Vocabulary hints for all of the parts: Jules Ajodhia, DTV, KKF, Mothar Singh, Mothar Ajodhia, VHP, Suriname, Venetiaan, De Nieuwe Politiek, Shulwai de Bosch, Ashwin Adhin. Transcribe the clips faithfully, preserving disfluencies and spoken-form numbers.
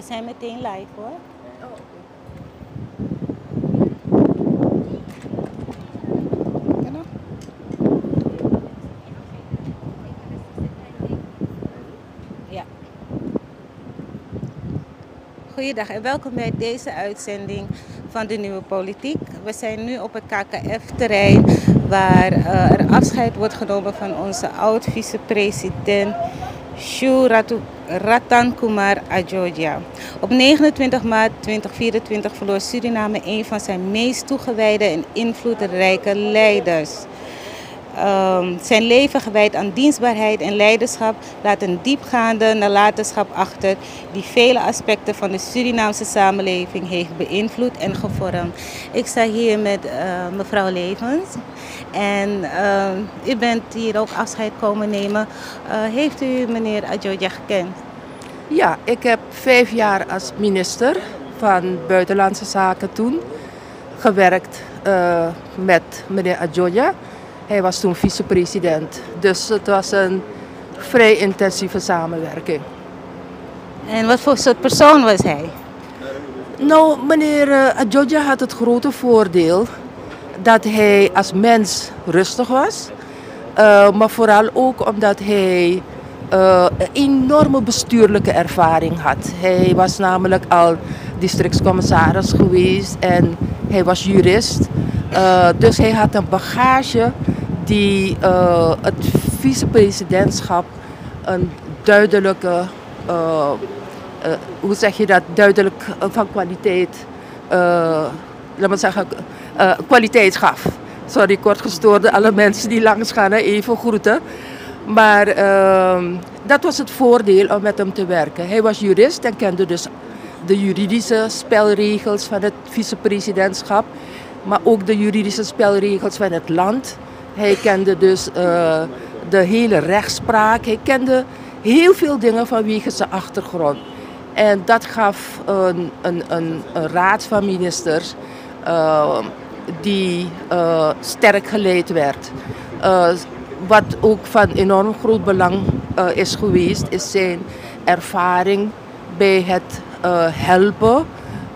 We zijn meteen live hoor. Oh. Ja. Goeiedag en welkom bij deze uitzending van De Nieuwe Politiek. We zijn nu op het K K F-terrein waar uh, er afscheid wordt genomen van onze oud-vicepresident Mothar Ajodhia. Op negenentwintig maart tweeduizend vierentwintig verloor Suriname een van zijn meest toegewijde en invloedrijke leiders. Um, zijn leven gewijd aan dienstbaarheid en leiderschap laat een diepgaande nalatenschap achter die vele aspecten van de Surinaamse samenleving heeft beïnvloed en gevormd. Ik sta hier met uh, mevrouw Levens en uh, u bent hier ook afscheid komen nemen. Uh, heeft u meneer Ajodhia gekend? Ja, ik heb vijf jaar als minister van Buitenlandse Zaken toen gewerkt uh, met meneer Ajodhia. Hij was toen vicepresident, dus het was een vrij intensieve samenwerking. En wat voor soort persoon was hij? Nou, meneer Ajodhia had het grote voordeel dat hij als mens rustig was. Uh, maar vooral ook omdat hij uh, een enorme bestuurlijke ervaring had. Hij was namelijk al districtscommissaris geweest en hij was jurist. Uh, dus hij had een bagage die uh, het vicepresidentschap een duidelijke, uh, uh, hoe zeg je dat, duidelijk van kwaliteit, uh, laat maar zeggen, uh, kwaliteit gaf. Sorry, kort gestoorde, alle mensen die langs gaan, hè, even groeten. Maar uh, dat was het voordeel om met hem te werken. Hij was jurist en kende dus de juridische spelregels van het vicepresidentschap. Maar ook de juridische spelregels van het land. Hij kende dus uh, de hele rechtspraak. Hij kende heel veel dingen vanwege zijn achtergrond. En dat gaf een, een, een, een raad van ministers uh, die uh, sterk geleid werd. Uh, wat ook van enorm groot belang uh, is geweest, is zijn ervaring bij het uh, helpen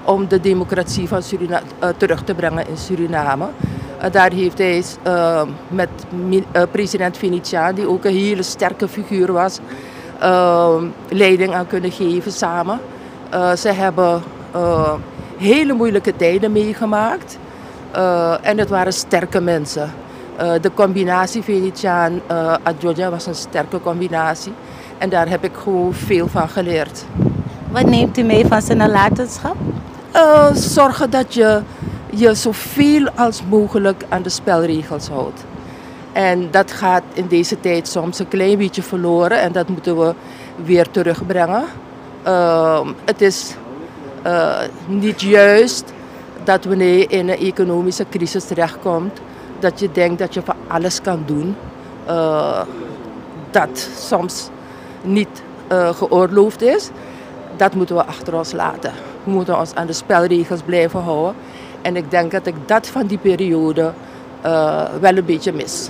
om de democratie van Surina uh, terug te brengen in Suriname. Uh, daar heeft hij uh, met uh, president Venetiaan, die ook een hele sterke figuur was, uh, leiding aan kunnen geven samen. Uh, ze hebben uh, hele moeilijke tijden meegemaakt uh, en het waren sterke mensen. Uh, de combinatie Venetiaan-Ajodhia uh, was een sterke combinatie en daar heb ik gewoon veel van geleerd. Wat neemt u mee van zijn nalatenschap? Uh, zorgen dat je je zoveel als mogelijk aan de spelregels houdt. En dat gaat in deze tijd soms een klein beetje verloren en dat moeten we weer terugbrengen. Uh, het is uh, niet juist dat wanneer je in een economische crisis terechtkomt, dat je denkt dat je van alles kan doen. Uh, dat soms niet uh, geoorloofd is. Dat moeten we achter ons laten. We moeten ons aan de spelregels blijven houden. En ik denk dat ik dat van die periode uh, wel een beetje mis.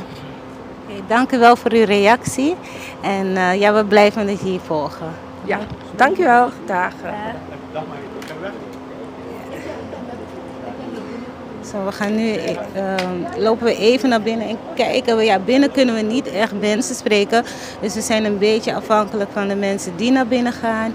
Okay, dank u wel voor uw reactie. En uh, ja, we blijven het hier volgen. Ja, dank u wel. Dag. Ja. Zo, we gaan nu, uh, lopen we even naar binnen en kijken. Ja, binnen kunnen we niet echt mensen spreken. Dus we zijn een beetje afhankelijk van de mensen die naar binnen gaan.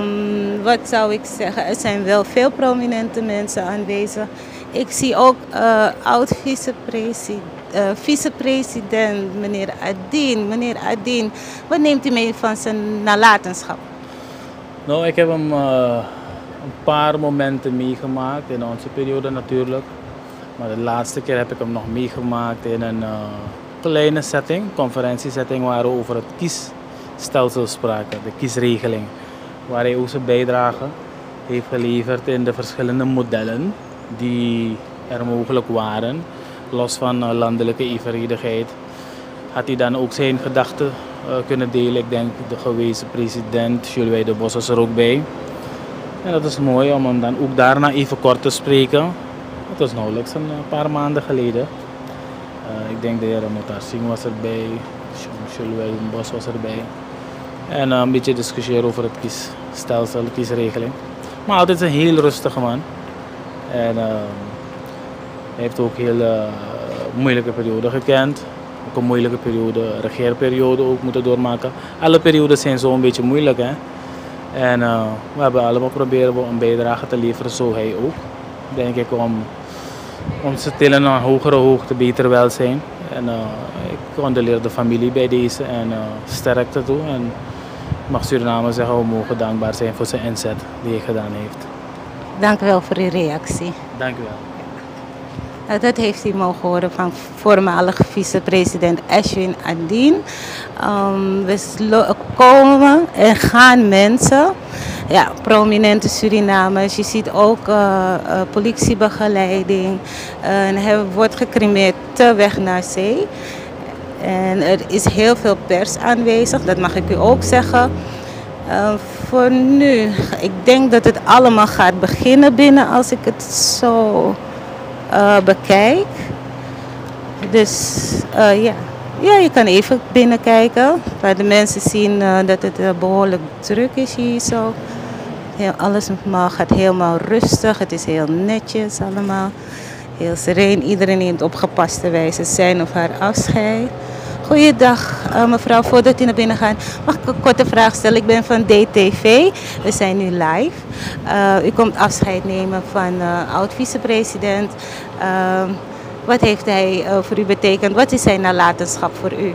Um, wat zou ik zeggen? Er zijn wel veel prominente mensen aanwezig. Ik zie ook uh, oud-vicepresident uh, vicepresident meneer Adhin. Meneer Adhin, wat neemt u mee van zijn nalatenschap? Nou, ik heb hem... Uh... een paar momenten meegemaakt in onze periode natuurlijk. Maar de laatste keer heb ik hem nog meegemaakt in een uh, kleine setting, conferentiesetting, waar we over het kiesstelsel spraken, de kiesregeling. Waar hij ook zijn bijdrage heeft geleverd in de verschillende modellen die er mogelijk waren. Los van uh, landelijke evenredigheid had hij dan ook zijn gedachten uh, kunnen delen. Ik denk de gewezen president Shulwai de Bosch was er ook bij. En dat is mooi om hem dan ook daarna even kort te spreken. Het was nauwelijks een paar maanden geleden. Uh, ik denk de heer Mothar Singh was erbij, Shulwai de Bosch was erbij. En uh, een beetje discussiëren over het kiesstelsel, de kiesregeling. Maar altijd een heel rustige man. En uh, hij heeft ook heel uh, moeilijke periode gekend. Ook een moeilijke periode, regeerperiode ook moeten doormaken. Alle periodes zijn zo een beetje moeilijk, hè. En uh, we hebben allemaal proberen een bijdrage te leveren, zo hij ook. Denk ik om ons te tillen naar hogere hoogte, beter welzijn. En uh, ik condoleer de familie bij deze en uh, sterkte toe. En ik mag Suriname zeggen, we mogen dankbaar zijn voor zijn inzet die hij gedaan heeft. Dank u wel voor uw reactie. Dank u wel. Nou, dat heeft u mogen horen van voormalig vicepresident Ashwin Adhin. Um, we komen en gaan mensen, ja, prominente Surinamers. Je ziet ook uh, uh, politiebegeleiding. Uh, en hij wordt gecremeerd te weg naar zee. En er is heel veel pers aanwezig, dat mag ik u ook zeggen. Uh, voor nu, ik denk dat het allemaal gaat beginnen binnen als ik het zo... Uh, bekijk. Dus uh, ja. ja, je kan even binnenkijken. Maar de mensen zien uh, dat het uh, behoorlijk druk is hier zo. Heel, alles gaat helemaal rustig. Het is heel netjes allemaal. Heel sereen. Iedereen neemt op gepaste wijze zijn of haar afscheid. Goeiedag uh, mevrouw, voordat u naar binnen gaat, mag ik een korte vraag stellen? Ik ben van D T V, we zijn nu live. Uh, u komt afscheid nemen van uh, oud-vicepresident. Uh, wat heeft hij uh, voor u betekend? Wat is zijn nalatenschap voor u?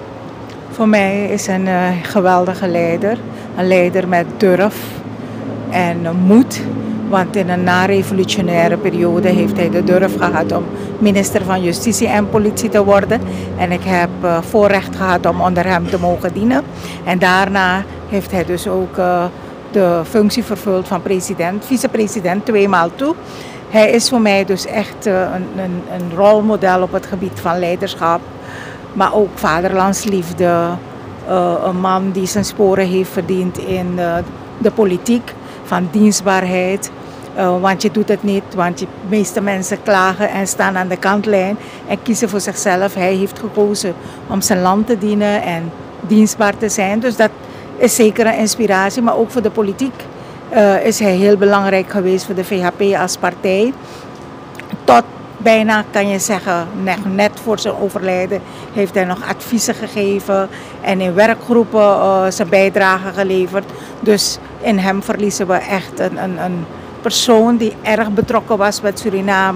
Voor mij is een uh, geweldige leider. Een leider met durf en uh, moed. Want in een na-revolutionaire periode heeft hij de durf gehad om minister van Justitie en Politie te worden. En ik heb uh, voorrecht gehad om onder hem te mogen dienen. En daarna heeft hij dus ook uh, de functie vervuld van president, vicepresident, tweemaal toe. Hij is voor mij dus echt uh, een, een, een rolmodel op het gebied van leiderschap. Maar ook vaderlandsliefde. Uh, een man die zijn sporen heeft verdiend in uh, de politiek. Van dienstbaarheid, uh, want je doet het niet, want de meeste mensen klagen en staan aan de kantlijn en kiezen voor zichzelf. Hij heeft gekozen om zijn land te dienen en dienstbaar te zijn, dus dat is zeker een inspiratie. Maar ook voor de politiek uh, is hij heel belangrijk geweest, voor de V H P als partij. Tot bijna, kan je zeggen, net voor zijn overlijden heeft hij nog adviezen gegeven en in werkgroepen uh, zijn bijdrage geleverd. Dus in hem verliezen we echt een, een, een persoon die erg betrokken was met Suriname.